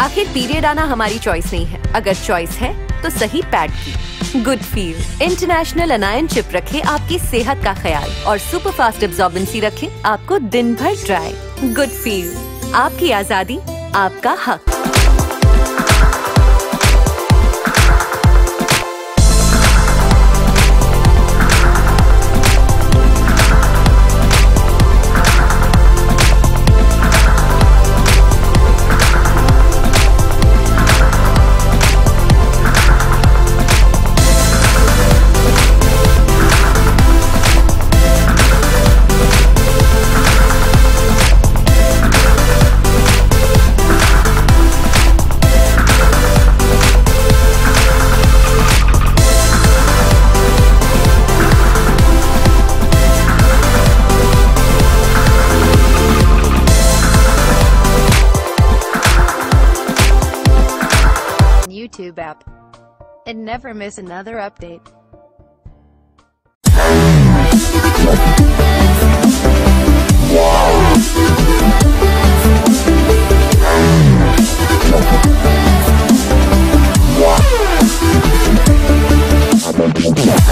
आखिर पीरियड आना हमारी चॉइस नहीं है, अगर चॉइस है तो सही पैड की। गुड फील इंटरनेशनल अनायन चिप रखे आपकी सेहत का ख्याल और सुपर फास्ट एब्जॉर्बेंसी रखे आपको दिन भर ड्राई। गुड फील, आपकी आजादी आपका हक। YouTube app and never miss another update.